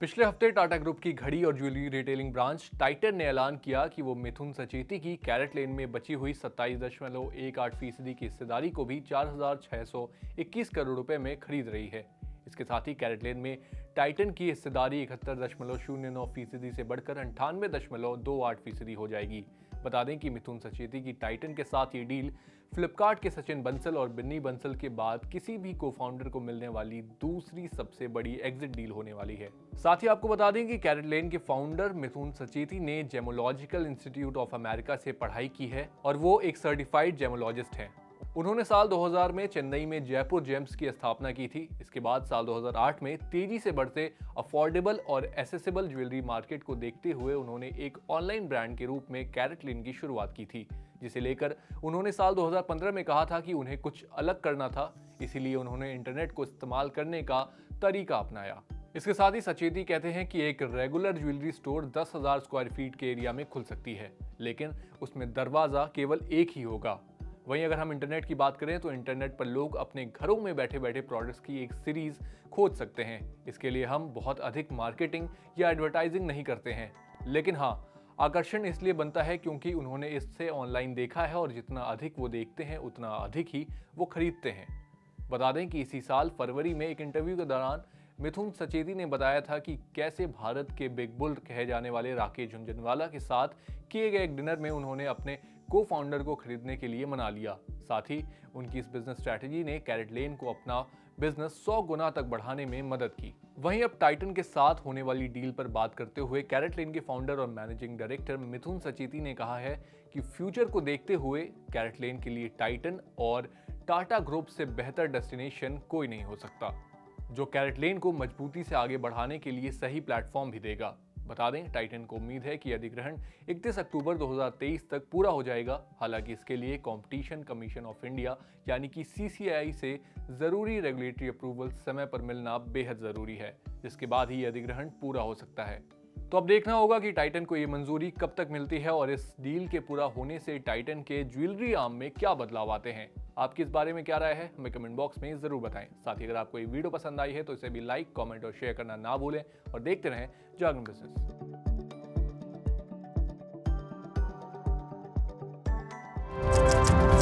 पिछले हफ्ते टाटा ग्रुप की घड़ी और ज्वेलरी रिटेलिंग ब्रांच टाइटन ने ऐलान किया कि वो मिथुन सचेती की CaratLane में बची हुई 27.18% की हिस्सेदारी को भी 4,621 करोड़ रुपए में खरीद रही है। इसके साथ ही CaratLane में टाइटन की हिस्सेदारी 71.09% से बढ़कर 98.28% हो जाएगी। बता दें कि मिथुन सचेती की टाइटन के साथ ये डील फ्लिपकार्ट के सचिन बंसल और बिन्नी बंसल के बाद किसी भी कोफाउंडर को मिलने वाली दूसरी सबसे बड़ी एग्जिट डील होने वाली है। साथ ही आपको बता दें कि CaratLane के फाउंडर मिथुन सचेती ने जेमोलॉजिकल इंस्टीट्यूट ऑफ अमेरिका से पढ़ाई की है और वो एक सर्टिफाइड जेमोलॉजिस्ट हैं। उन्होंने साल 2000 में चेन्नई में जयपुर जेम्स की स्थापना की थी। इसके बाद साल 2008 में तेजी से बढ़ते अफोर्डेबल और एसेसिबल ज्वेलरी मार्केट को देखते हुए उन्होंने एक ऑनलाइन ब्रांड के रूप में CaratLane की शुरुआत की थी, जिसे लेकर उन्होंने साल 2015 में कहा था कि उन्हें कुछ अलग करना था, इसीलिए उन्होंने इंटरनेट को इस्तेमाल करने का तरीका अपनाया। इसके साथ ही सचेती कहते हैं कि एक regular jewellery store 10,000 square feet के एरिया में खुल सकती है, लेकिन उसमें दरवाज़ा केवल एक ही होगा। वहीं अगर हम इंटरनेट की बात करें तो इंटरनेट पर लोग अपने घरों में बैठे बैठे प्रोडक्ट्स की एक सीरीज खोज सकते हैं। इसके लिए हम बहुत अधिक मार्केटिंग या एडवर्टाइजिंग नहीं करते हैं, लेकिन हाँ, आकर्षण इसलिए बनता है क्योंकि उन्होंने इससे ऑनलाइन देखा है और जितना अधिक वो देखते हैं उतना अधिक ही वो खरीदते हैं। बता दें कि इसी साल फरवरी में एक इंटरव्यू के दौरान मिथुन सचेती ने बताया था कि कैसे भारत के बिग बुल कहे जाने वाले राकेश झुंझुनवाला के साथ किए गए एक डिनर में उन्होंने अपने को फाउंडर को खरीदने के लिए मना लिया। साथ ही उनकी इस बिजनेस स्ट्रैटेजी ने CaratLane को अपना बिजनेस 100 गुना तक बढ़ाने में मदद की। वहीं अब टाइटन के साथ होने वाली डील पर बात करते हुए CaratLane के फाउंडर और मैनेजिंग डायरेक्टर मिथुन सचेती ने कहा है कि फ्यूचर को देखते हुए CaratLane के लिए टाइटन और टाटा ग्रुप से बेहतर डेस्टिनेशन कोई नहीं हो सकता, जो CaratLane को मजबूती से आगे बढ़ाने के लिए सही प्लेटफॉर्म भी देगा। बता दें, टाइटन को उम्मीद है कि अधिग्रहण 31 अक्टूबर 2023 तक पूरा हो जाएगा। हालांकि इसके लिए कॉम्पिटिशन कमीशन ऑफ इंडिया यानी कि CCI से ज़रूरी रेगुलेटरी अप्रूवल समय पर मिलना बेहद ज़रूरी है, जिसके बाद ही अधिग्रहण पूरा हो सकता है। तो अब देखना होगा कि टाइटन को ये मंजूरी कब तक मिलती है और इस डील के पूरा होने से टाइटन के ज्वेलरी आर्म में क्या बदलाव आते हैं। आपकी इस बारे में क्या राय है, हमें कमेंट बॉक्स में ज़रूर बताएं। साथ ही अगर आपको ये वीडियो पसंद आई है तो इसे भी लाइक, कमेंट और शेयर करना ना भूलें और देखते रहें जागरण बिजनेस।